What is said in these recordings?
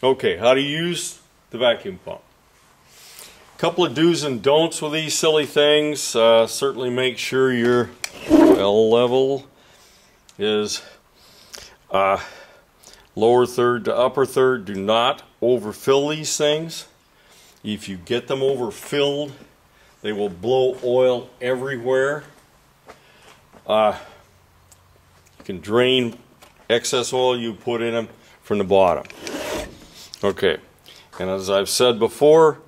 Okay, how to use the vacuum pump. A couple of do's and don'ts with these silly things. Certainly make sure your oil level is lower third to upper third. Do not overfill these things. If you get them overfilled, they will blow oil everywhere. You can drain excess oil you put in them from the bottom. Okay, and as I've said before,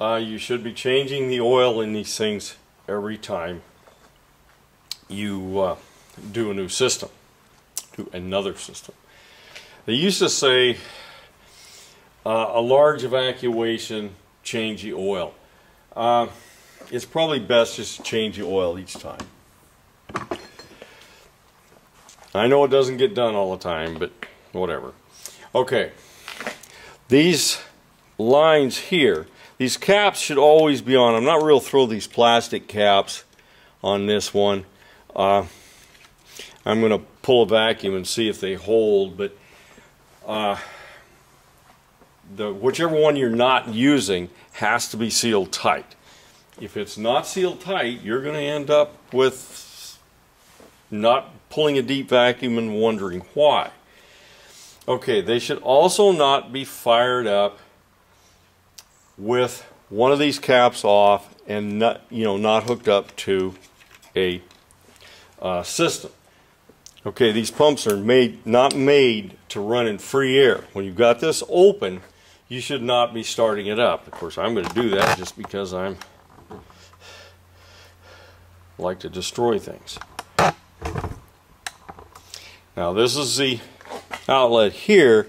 you should be changing the oil in these things every time you do a new system, do another system. They used to say a large evacuation, change the oil. It's probably best just to change the oil each time. I know it doesn't get done all the time, but whatever. Okay, these lines here, these caps should always be on. I'm not real thrilled with these plastic caps on this one. I'm going to pull a vacuum and see if they hold, but whichever one you're not using has to be sealed tight. If it's not sealed tight, you're going to end up with not pulling a deep vacuum and wondering why. Okay, they should also not be fired up with one of these caps off and not hooked up to a system. Okay, these pumps are not made to run in free air. When you've got this open, you should not be starting it up. Of course, I'm going to do that just because I like to destroy things. Now, this is the outlet here.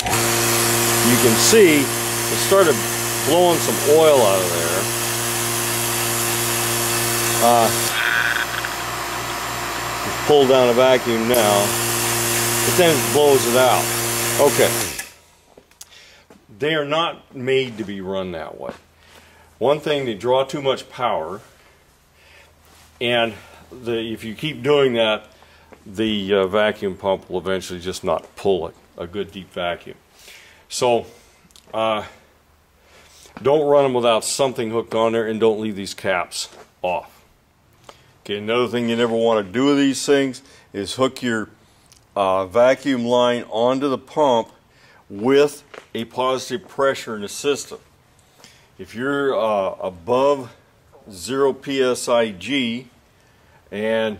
You can see it started blowing some oil out of there. Pull down a vacuum now, but then blows it out. Okay, they are not made to be run that way. One thing, they draw too much power, and if you keep doing that, the vacuum pump will eventually just not pull it, a good deep vacuum. So don't run them without something hooked on there, and don't leave these caps off. Okay, another thing you never want to do with these things is hook your vacuum line onto the pump with a positive pressure in the system. If you're above 0 PSIG and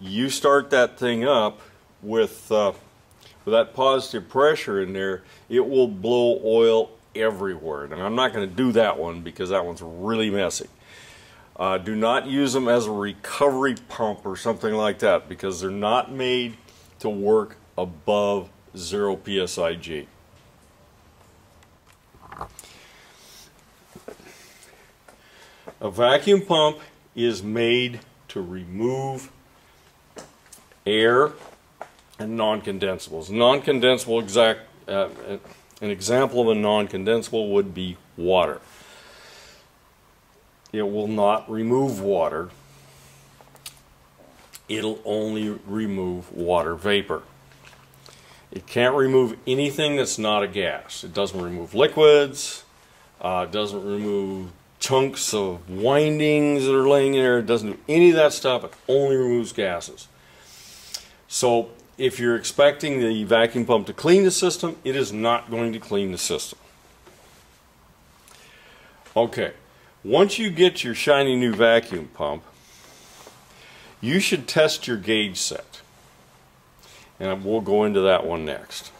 you start that thing up with that positive pressure in there, it will blow oil everywhere. And I'm not going to do that one because that one's really messy. Do not use them as a recovery pump or something like that, because they're not made to work above 0 PSIG. A vacuum pump is made to remove air and non-condensables. Non-condensable, an example of a non-condensable would be water. It will not remove water. It'll only remove water vapor. It can't remove anything that's not a gas. It doesn't remove liquids. It doesn't remove chunks of windings that are laying in there. It doesn't do any of that stuff. It only removes gases. So if you're expecting the vacuum pump to clean the system, it is not going to clean the system. Okay. Once you get your shiny new vacuum pump, you should test your gauge set. And we'll go into that one next.